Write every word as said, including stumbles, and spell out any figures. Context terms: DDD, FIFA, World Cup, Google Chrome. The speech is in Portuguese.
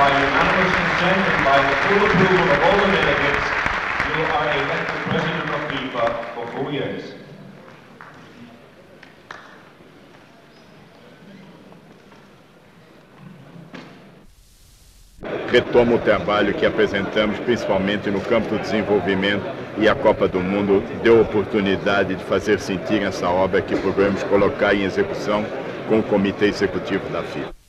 by unanimous consent and by the full approval of all the delegates, you are elected President of FIFA for four years. Retoma o trabalho que apresentamos, principalmente no campo do desenvolvimento, e a Copa do Mundo deu a oportunidade de fazer sentir essa obra que procuramos colocar em execução com o Comitê Executivo da FIFA.